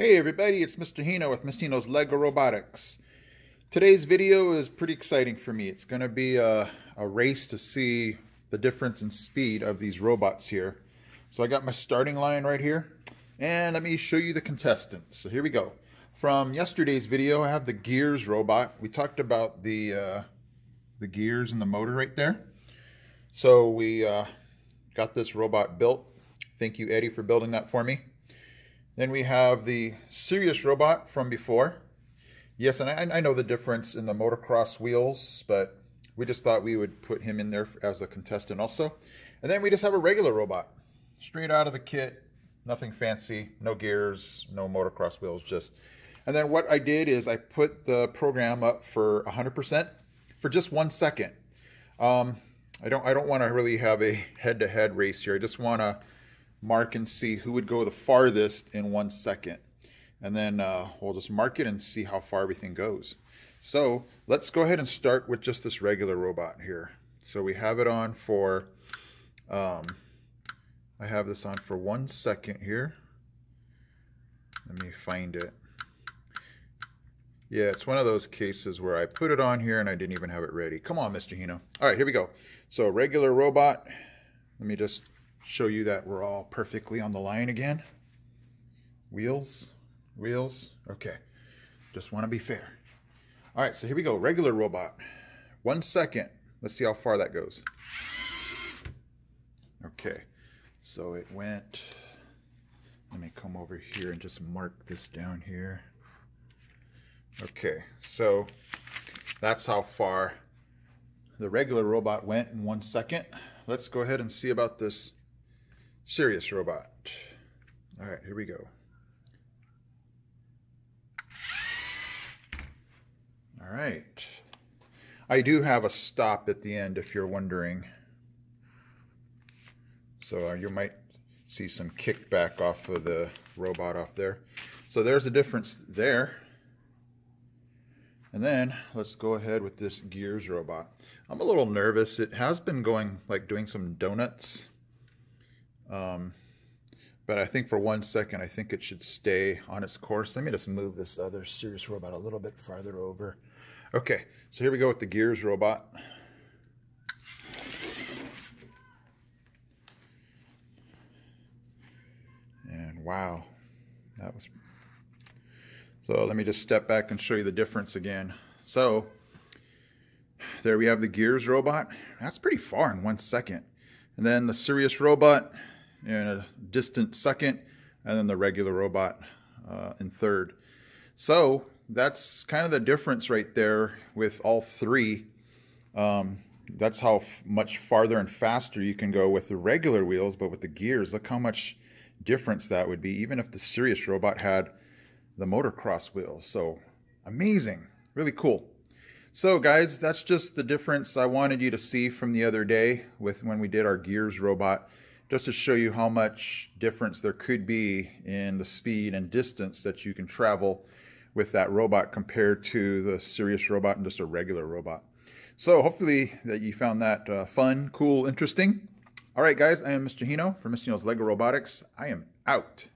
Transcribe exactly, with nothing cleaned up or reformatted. Hey everybody, it's Mister Hino with Mister Hino's LEGO Robotics. Today's video is pretty exciting for me. It's going to be a, a race to see the difference in speed of these robots here. So I got my starting line right here, and let me show you the contestants. So here we go. From yesterday's video, I have the gears robot. We talked about the, uh, the gears and the motor right there. So we uh, got this robot built. Thank you, Eddie, for building that for me. Then we have the Sirius robot from before. Yes, and I, I know the difference in the motocross wheels, but we just thought we would put him in there as a contestant also. And then we just have a regular robot, straight out of the kit, nothing fancy, no gears, no motocross wheels, just. And then what I did is I put the program up for one hundred percent for just one second. Um, I don't, I don't want to really have a head-to-head race here. I just want to mark and see who would go the farthest in one second. And then uh, we'll just mark it and see how far everything goes. So let's go ahead and start with just this regular robot here. So we have it on for, um, I have this on for one second here. Let me find it. Yeah, it's one of those cases where I put it on here and I didn't even have it ready. Come on, Mister Hino. All right, here we go. So regular robot, let me just show you that we're all perfectly on the line again. Wheels, wheels, okay. Just want to be fair. All right, so here we go, regular robot. One second, let's see how far that goes. Okay, so it went, let me come over here and just mark this down here. Okay, so that's how far the regular robot went in one second. Let's go ahead and see about this Sirius robot. All right, here we go. All right. I do have a stop at the end if you're wondering. So uh, you might see some kickback off of the robot off there. So there's a difference there. And then let's go ahead with this gears robot. I'm a little nervous. It has been going like doing some donuts. Um, but I think for one second, I think it should stay on its course. Let me just move this other Sirius robot a little bit farther over. Okay, so here we go with the gears robot. And wow, that was... So let me just step back and show you the difference again. So there we have the gears robot. That's pretty far in one second. And then the Sirius robot in a distant second, and then the regular robot uh, in third. So that's kind of the difference right there with all three. Um, that's how much farther and faster you can go with the regular wheels, but with the gears, look how much difference that would be, even if the Sirius robot had the motocross wheels. So amazing, really cool. So guys, that's just the difference I wanted you to see from the other day with when we did our gears robot, just to show you how much difference there could be in the speed and distance that you can travel with that robot compared to the Sirius robot and just a regular robot. So hopefully that you found that uh, fun, cool, interesting. All right guys, I am Mister Hino for Mister Hino's LEGO Robotics. I am out.